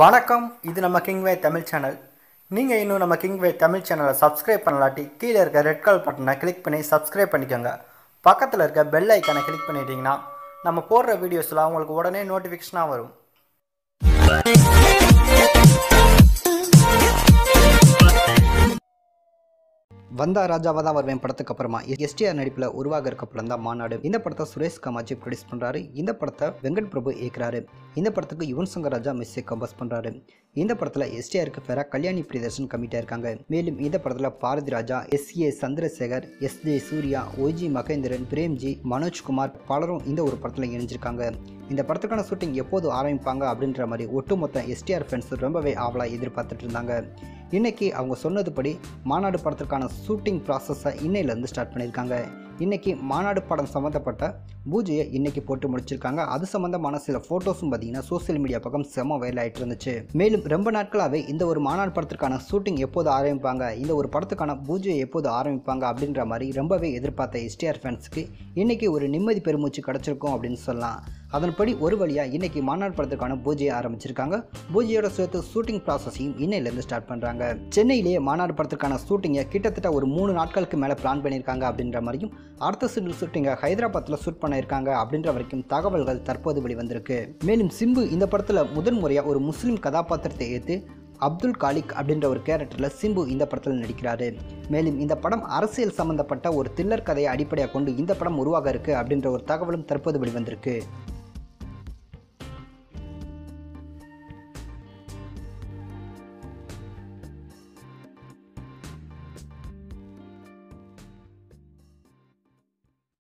வணக்கம் இது நம்ம கிங்வே தமிழ் சேனல் நீங்க இன்னும் நம்ம கிங்வே தமிழ் சேனலை subscribe பண்ணலாட்டி கீழ இருக்க ரெட் கலர் பட்டனை கிளிக் பண்ணி subscribe பண்ணிக்கோங்க பக்கத்துல இருக்க பெல் ஐகானை கிளிக் பண்ணிட்டீங்கன்னா நம்ம போடுற வீடியோஸ்லாம் உங்களுக்கு உடனே நோட்டிபிகேஷனா வரும் வந்தா ராஜாவா தான் வருவேன் படத்துக்கு அப்புறமா எஸ்டிஆர் நடிப்புல உருவாக இருக்க படம் தான் மாநாடு இந்த படத்தை சுரேஷ் கமாச்சி ப்ரொடியூஸ் பண்ணுறாரு இந்த படத்தை வெங்கட் பிரபு இயக்குறாரு இந்த படத்துக்கு யுவன் சங்கர் ராஜா மியூசிக் கம்போஸ் பண்ணுறாரு இந்த படத்தில் எஸ்டிஆருக்கு பேரா கல்யாணி பிரியதர்ஷன் கமிட்டாக இருக்காங்க மேலும் இந்த படத்தில் Bharathi Raja S A Chandrasekhar S J. Suryah ஓஜி மகேந்திரன் பிரேம்ஜி மனோஜ் குமார் பலரும் இந்த ஒரு படத்தில் இணைஞ்சிருக்காங்க இந்த படத்துக்கான ஷூட்டிங் எப்போது ஆரம்பிப்பாங்க அப்படின்ற மாதிரி ஒட்டுமொத்த எஸ்டிஆர் ஃபேன்ஸ் ரொம்பவே ஆவலாக எதிர்பார்த்துட்டு இருந்தாங்க இன்றைக்கி அவங்க சொன்னதுபடி மாநாடு படத்திற்கான ஷூட்டிங் ப்ராசஸை இன்னையிலேருந்து ஸ்டார்ட் பண்ணியிருக்காங்க இன்றைக்கி மாநாடு படம் சம்மந்தப்பட்ட பூஜையை இன்றைக்கி போட்டு முடிச்சிருக்காங்க அது சம்மந்தமான சில ஃபோட்டோஸும் பார்த்திங்கன்னா சோசியல் மீடியா பக்கம் செம வைரல் ஆகிட்டு இருந்துச்சு மேலும் ரொம்ப நாட்களாகவே இந்த ஒரு மாநாடு படத்திற்கான ஷூட்டிங் எப்போது ஆரம்பிப்பாங்க இந்த ஒரு படத்துக்கான பூஜையை எப்போது ஆரம்பிப்பாங்க அப்படின்ற மாதிரி ரொம்பவே எதிர்பார்த்த எஸ்டிஆர் ஃபேன்ஸுக்கு இன்றைக்கி ஒரு நிம்மதி பெருமூச்சு கிடச்சிருக்கும் அப்படின்னு சொல்லலாம் அதன்படி ஒரு வழியாக இன்றைக்கி மாநாடு படத்துக்கான பூஜையை ஆரம்பிச்சிருக்காங்க பூஜையோட சேர்த்து ஷூட்டிங் ப்ராசஸையும் இன்னையிலேருந்து ஸ்டார்ட் பண்ணுறாங்க சென்னையிலேயே மாநாடு படத்திற்கான ஷூட்டிங்கை கிட்டத்தட்ட ஒரு 3 நாட்களுக்கு மேலே பிளான் பண்ணியிருக்காங்க அப்படின்ற மாதிரியும் அடுத்த சிங்கிள் ஷூட்டிங்கை ஹைதராபாத்தில் ஷூட் பண்ணியிருக்காங்க அப்படின்ற வரைக்கும் தகவல்கள் தற்போது வெளிவந்திருக்கு மேலும் சிம்பு இந்த படத்தில் முதன்முறையாக ஒரு முஸ்லீம் கதாபாத்திரத்தை ஏற்று அப்துல் காலிக் அப்படின்ற ஒரு கேரக்டரில் சிம்பு இந்த படத்தில் நடிக்கிறாரு மேலும் இந்த படம் அரசியல் சம்பந்தப்பட்ட ஒரு தில்லர் கதையை அடிப்படையாக கொண்டு இந்த படம் உருவாக இருக்குது அப்படின்ற ஒரு தகவலும் தற்போது வெளிவந்திருக்கு